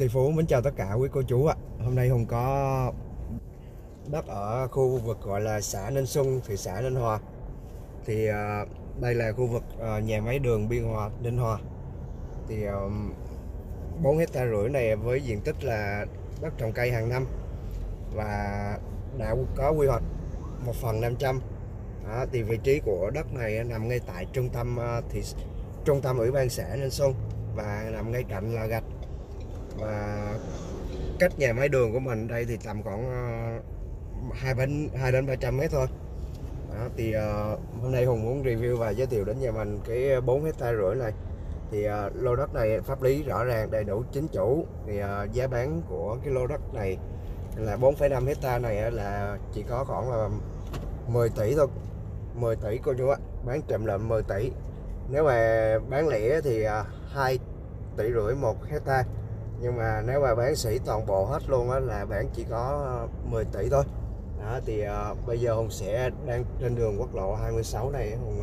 Tỷ Phú mến chào tất cả quý cô chú ạ. Hôm nay Hùng có đất ở khu vực gọi là xã Ninh Xuân, thị xã Ninh Hòa. Thì đây là khu vực nhà máy đường Biên Hòa, Ninh Hòa. Thì 4 hectare rưỡi này với diện tích là đất trồng cây hàng năm và đã có quy hoạch 1/500. Đó, thì vị trí của đất này nằm ngay tại trung tâm ủy ban xã Ninh Xuân và nằm ngay cạnh là gạch, và cách nhà máy đường của mình đây thì tầm khoảng 2 đến 300 mét thôi. Đó, thì hôm nay Hùng muốn review và giới thiệu đến nhà mình cái 4 hectare rưỡi này. Thì lô đất này pháp lý rõ ràng, đầy đủ, chính chủ. Thì giá bán của cái lô đất này là 4,5 hectare này là chỉ có khoảng là 10 tỷ thôi, 10 tỷ cô chú ạ, bán trộm lợn 10 tỷ. Nếu mà bán lẻ thì 2,5 tỷ 1 hectare. Nhưng mà nếu mà bán sỉ toàn bộ hết luôn á là bán chỉ có 10 tỷ thôi. Đó, thì bây giờ Hùng sẽ đang trên đường quốc lộ 26 này, Hùng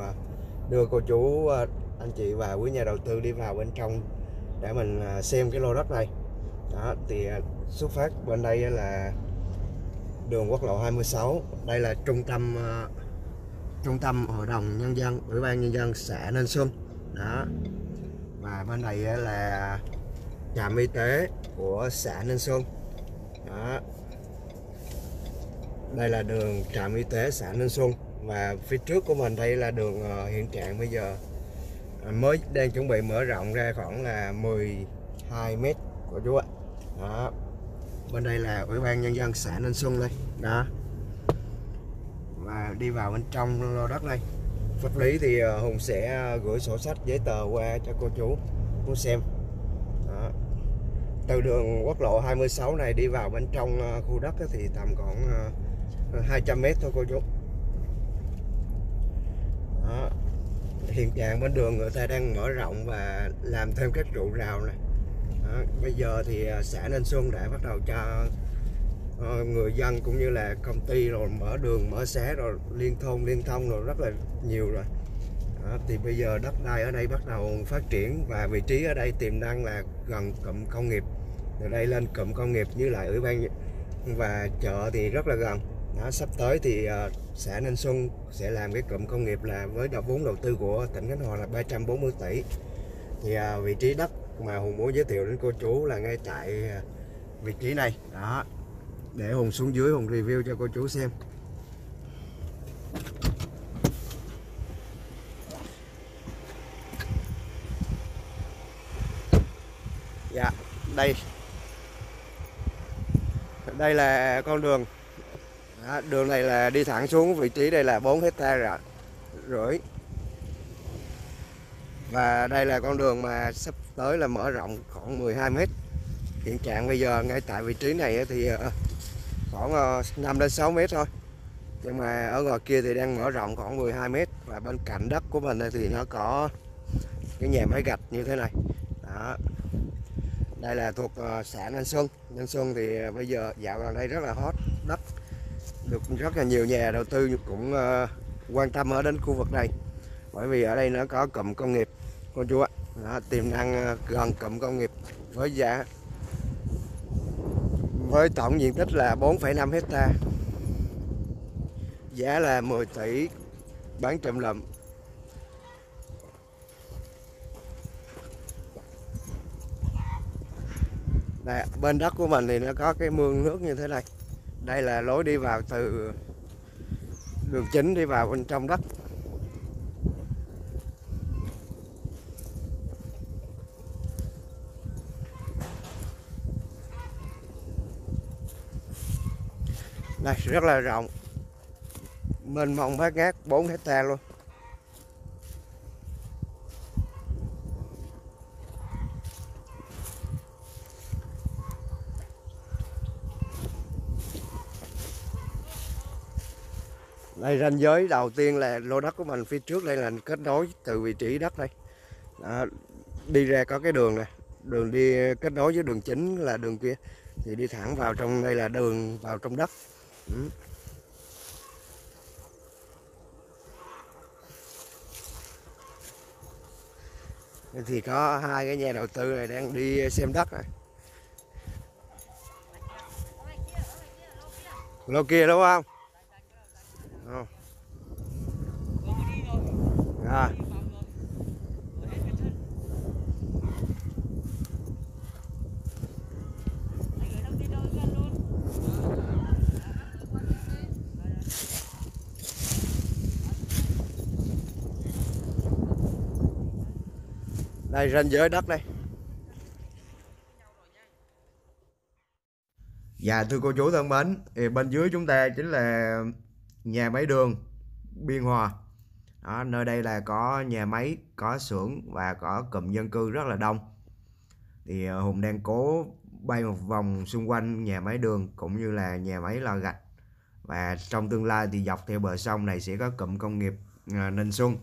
đưa cô chú, anh chị và quý nhà đầu tư đi vào bên trong để mình xem cái lô đất này. Đó, thì xuất phát bên đây là đường quốc lộ 26. Đây là trung tâm hội đồng nhân dân, ủy ban nhân dân xã Ninh Xuân. Đó, và bên này là trạm y tế của xã Ninh Xuân. Đó, đây là đường trạm y tế xã Ninh Xuân, và phía trước của mình đây là đường hiện trạng bây giờ mới đang chuẩn bị mở rộng ra khoảng là 12 mét của chú ạ. Đó, bên đây là ủy ban nhân dân xã Ninh Xuân đây. Đó, và đi vào bên trong lô đất đây, pháp lý thì Hùng sẽ gửi sổ sách giấy tờ qua cho cô chú muốn xem. Đó, từ đường quốc lộ 26 này đi vào bên trong khu đất thì tầm khoảng 200 mét thôi cô chú. Đó, hiện trạng bên đường người ta đang mở rộng và làm thêm các trụ rào này. Đó, bây giờ thì xã Ninh Xuân đã bắt đầu cho người dân cũng như là công ty rồi mở đường, mở xá rồi liên thôn, liên thông rồi rất là nhiều rồi. Đó, thì bây giờ đất đai ở đây bắt đầu phát triển, và vị trí ở đây tiềm năng là gần cụm công nghiệp. Từ đây lên cụm công nghiệp như là ủy ban và chợ thì rất là gần. Đó, sắp tới thì xã Ninh Xuân sẽ làm cái cụm công nghiệp là với vốn đầu tư của tỉnh Khánh Hòa là 340 tỷ. Thì vị trí đất mà Hùng muốn giới thiệu đến cô chú là ngay tại vị trí này. Đó, để Hùng xuống dưới Hùng review cho cô chú xem. Dạ, đây là con đường. Đó, đường này là đi thẳng xuống vị trí đây là 4,5 hectare. Và đây là con đường mà sắp tới là mở rộng khoảng 12 mét. Hiện trạng bây giờ ngay tại vị trí này thì khoảng 5 đến 6 mét thôi. Nhưng mà ở ngoài kia thì đang mở rộng khoảng 12 mét. Và bên cạnh đất của mình thì nó có cái nhà máy gạch như thế này. Đó, đây là thuộc xã Ninh Xuân. Ninh Xuân thì bây giờ dạo gần đây rất là hot, đất được rất là nhiều nhà đầu tư cũng quan tâm ở đến khu vực này, bởi vì ở đây nó có cụm công nghiệp cô chú ạ. Đó, tiềm năng gần cụm công nghiệp với giá với tổng diện tích là 4,5 hectare, giá là 10 tỷ bán trộm lụm. Đây, bên đất của mình thì nó có cái mương nước như thế này. Đây là lối đi vào từ đường chính đi vào bên trong đất. Đây, rất là rộng, mênh mông bát ngát, 4 hectare luôn. Đây, ranh giới đầu tiên là lô đất của mình phía trước đây là kết nối từ vị trí đất đây. Đó, đi ra có cái đường này, đường đi kết nối với đường chính là đường kia, thì đi thẳng vào trong đây là đường vào trong đất. Thì có hai cái nhà đầu tư này đang đi xem đất này. Lô kia đúng không? Rồi. À. Đây ranh giới đất đây. Dạ thưa cô chú thân mến, bên dưới chúng ta chính là nhà máy đường Biên Hòa. Đó, nơi đây là có nhà máy, có xưởng và có cụm dân cư rất là đông. Thì Hùng đang cố bay một vòng xung quanh nhà máy đường cũng như là nhà máy lò gạch. Và trong tương lai thì dọc theo bờ sông này sẽ có cụm công nghiệp Ninh Xuân,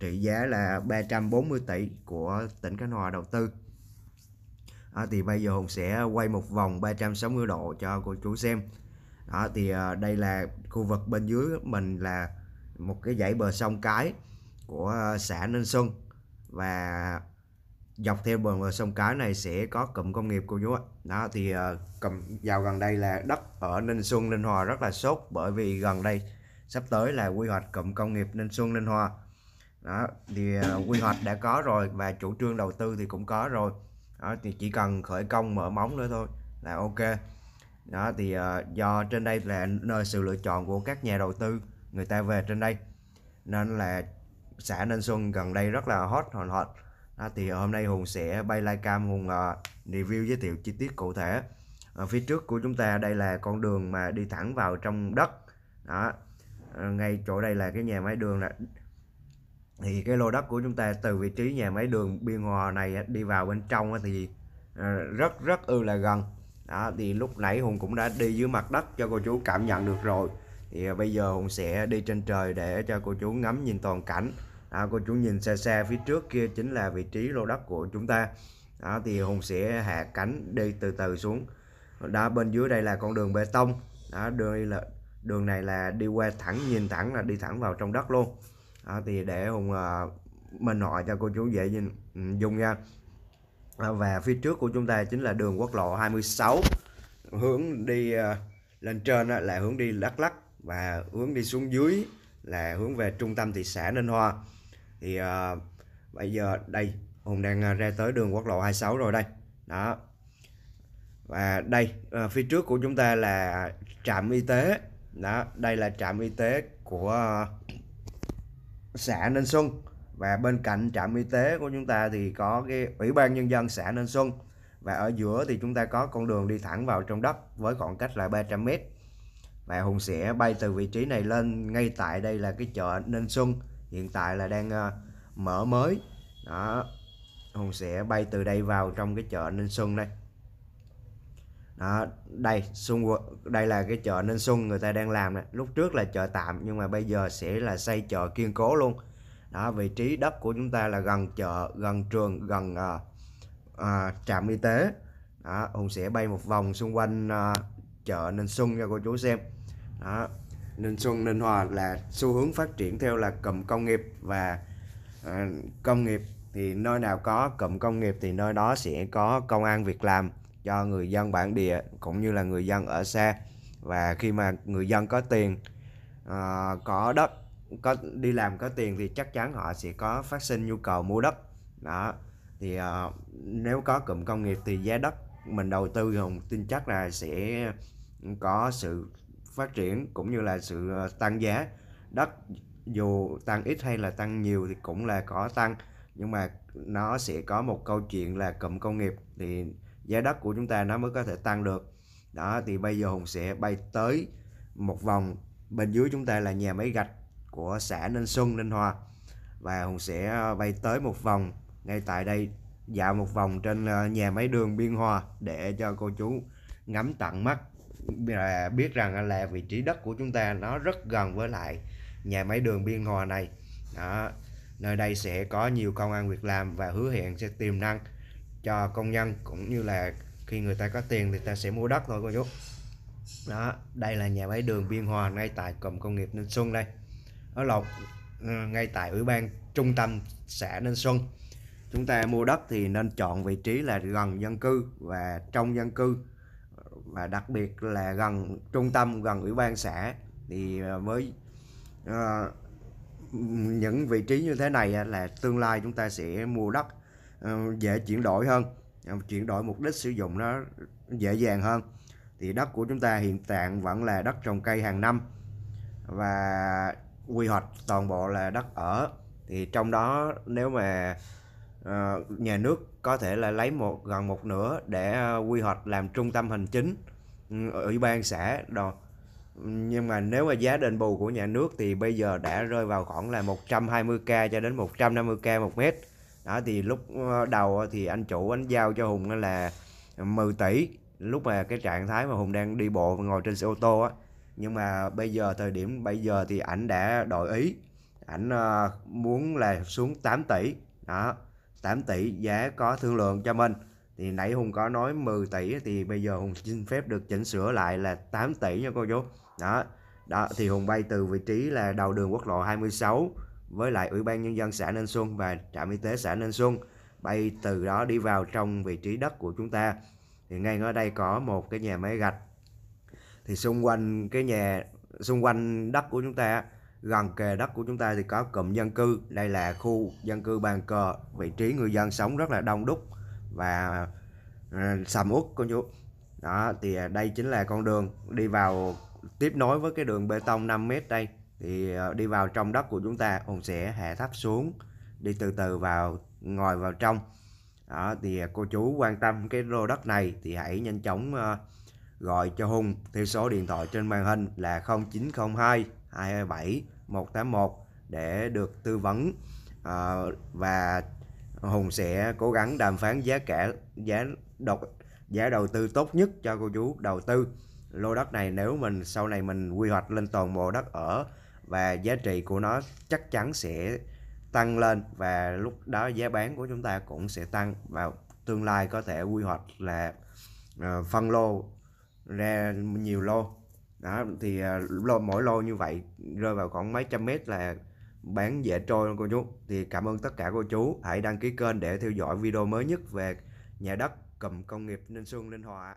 trị giá là 340 tỷ của tỉnh Khánh Hòa đầu tư. À, thì bây giờ Hùng sẽ quay một vòng 360 độ cho cô chú xem. Đó, thì đây là khu vực bên dưới mình là một cái dãy bờ sông cái của xã Ninh Xuân, và dọc theo bờ sông cái này sẽ có cụm công nghiệp cô chú ạ. Đó thì cụm vào gần đây là đất ở Ninh Xuân Ninh Hòa rất là sốt, bởi vì gần đây sắp tới là quy hoạch cụm công nghiệp Ninh Xuân Ninh Hòa. Đó thì quy hoạch đã có rồi và chủ trương đầu tư thì cũng có rồi. Đó, thì chỉ cần khởi công mở móng nữa thôi là ok. Đó thì do trên đây là nơi sự lựa chọn của các nhà đầu tư, người ta về trên đây nên là xã Ninh Xuân gần đây rất là hot hòn hot. Đó, thì hôm nay Hùng sẽ bay live cam, Hùng review giới thiệu chi tiết cụ thể. Ở phía trước của chúng ta đây là con đường mà đi thẳng vào trong đất. Đó, ngay chỗ đây là cái nhà máy đường. Là thì cái lô đất của chúng ta từ vị trí nhà máy đường Biên Hòa này đi vào bên trong thì rất là gần. Đó, thì lúc nãy Hùng cũng đã đi dưới mặt đất cho cô chú cảm nhận được rồi. Thì bây giờ Hùng sẽ đi trên trời để cho cô chú ngắm nhìn toàn cảnh. Đó, cô chú nhìn xa xa phía trước kia chính là vị trí lô đất của chúng ta. Đó, thì Hùng sẽ hạ cánh đi từ từ xuống. Đó, bên dưới đây là con đường bê tông. Đó, đường này là đi qua thẳng, nhìn thẳng là đi thẳng vào trong đất luôn. À, thì để Hùng minh họa cho cô chú dễ dùng nha. Và phía trước của chúng ta chính là đường quốc lộ 26, hướng đi lên trên là hướng đi Đắk Lắk và hướng đi xuống dưới là hướng về trung tâm thị xã Ninh Hòa. Thì bây giờ đây Hùng đang ra tới đường quốc lộ 26 rồi đây. Đó, và đây phía trước của chúng ta là trạm y tế. Đó, đây là trạm y tế của xã Ninh Xuân, và bên cạnh trạm y tế của chúng ta thì có cái ủy ban nhân dân xã Ninh Xuân, và ở giữa thì chúng ta có con đường đi thẳng vào trong đất với khoảng cách là 300 m. Và Hùng sẽ bay từ vị trí này lên, ngay tại đây là cái chợ Ninh Xuân hiện tại là đang mở mới. Đó, Hùng sẽ bay từ đây vào trong cái chợ Ninh Xuân đây. Đó, đây là cái chợ Ninh Xuân người ta đang làm này. Lúc trước là chợ tạm nhưng mà bây giờ sẽ là xây chợ kiên cố luôn. Đó, vị trí đất của chúng ta là gần chợ, gần trường, gần trạm y tế. Đó, Hùng sẽ bay một vòng xung quanh chợ Ninh Xuân cho cô chú xem. Đó, Ninh Xuân Ninh Hòa là xu hướng phát triển theo là cụm công nghiệp và công nghiệp. Thì nơi nào có cụm công nghiệp thì nơi đó sẽ có công ăn việc làm cho người dân bản địa cũng như là người dân ở xa. Và khi mà người dân có tiền, có đất, có đi làm có tiền thì chắc chắn họ sẽ có phát sinh nhu cầu mua đất. Đó, thì nếu có cụm công nghiệp thì giá đất mình đầu tư Hùng tin chắc là sẽ có sự phát triển cũng như là sự tăng giá. Đất dù tăng ít hay là tăng nhiều thì cũng là có tăng, nhưng mà nó sẽ có một câu chuyện là cụm công nghiệp thì giá đất của chúng ta nó mới có thể tăng được. Đó, thì bây giờ Hùng sẽ bay tới một vòng. Bên dưới chúng ta là nhà máy gạch của xã Ninh Xuân Ninh Hòa, và Hùng sẽ bay tới một vòng ngay tại đây, dạo một vòng trên nhà máy đường Biên Hòa để cho cô chú ngắm tận mắt, biết rằng là vị trí đất của chúng ta nó rất gần với lại nhà máy đường Biên Hòa này. Đó, nơi đây sẽ có nhiều công ăn việc làm và hứa hẹn sẽ tiềm năng cho công nhân, cũng như là khi người ta có tiền thì ta sẽ mua đất thôi cô chú. Đó, đây là nhà máy đường Biên Hòa ngay tại cụm công nghiệp Ninh Xuân đây. Ở lộc ngay tại ủy ban trung tâm xã Ninh Xuân. Chúng ta mua đất thì nên chọn vị trí là gần dân cư và trong dân cư, và đặc biệt là gần trung tâm, gần ủy ban xã, thì với những vị trí như thế này là tương lai chúng ta sẽ mua đất dễ chuyển đổi hơn, chuyển đổi mục đích sử dụng nó dễ dàng hơn. Thì đất của chúng ta hiện tại vẫn là đất trồng cây hàng năm và quy hoạch toàn bộ là đất ở, thì trong đó nếu mà nhà nước có thể là lấy gần một nửa để quy hoạch làm trung tâm hành chính, ủy ban xã đồ. Nhưng mà nếu mà giá đền bù của nhà nước thì bây giờ đã rơi vào khoảng là 120k cho đến 150k một mét. Đó, thì lúc đầu thì anh chủ anh giao cho Hùng là 10 tỷ lúc mà cái trạng thái mà Hùng đang đi bộ và ngồi trên xe ô tô á. Nhưng mà bây giờ, thời điểm bây giờ thì ảnh đã đổi ý, ảnh muốn là xuống 8 tỷ. Đó, 8 tỷ giá có thương lượng cho mình. Thì nãy Hùng có nói 10 tỷ thì bây giờ Hùng xin phép được chỉnh sửa lại là 8 tỷ nha cô chú. Đó, đó thì Hùng bay từ vị trí là đầu đường quốc lộ 26 với lại ủy ban nhân dân xã Ninh Xuân và trạm y tế xã Ninh Xuân, bay từ đó đi vào trong vị trí đất của chúng ta. Thì ngay ở đây có một cái nhà máy gạch, thì xung quanh cái nhà, xung quanh đất của chúng ta, gần kề đất của chúng ta thì có cụm dân cư. Đây là khu dân cư Bàn Cờ, vị trí người dân sống rất là đông đúc và sầm uất cô chú. Đó, thì đây chính là con đường đi vào tiếp nối với cái đường bê tông 5 m đây, thì đi vào trong đất của chúng ta. Hùng sẽ hạ thấp xuống, đi từ từ vào, ngồi vào trong. Đó, thì cô chú quan tâm cái lô đất này thì hãy nhanh chóng gọi cho Hùng theo số điện thoại trên màn hình là 0902 227 181 để được tư vấn, và Hùng sẽ cố gắng đàm phán giá đầu tư tốt nhất cho cô chú đầu tư lô đất này. Nếu mình sau này mình quy hoạch lên toàn bộ đất ở và giá trị của nó chắc chắn sẽ tăng lên, và lúc đó giá bán của chúng ta cũng sẽ tăng, và tương lai có thể quy hoạch là phân lô ra nhiều lô. Đó, thì mỗi lô như vậy rơi vào khoảng mấy trăm mét là bán dễ trôi luôn cô chú. Thì cảm ơn tất cả cô chú, hãy đăng ký kênh để theo dõi video mới nhất về nhà đất cụm công nghiệp Ninh Xuân, Ninh Hòa.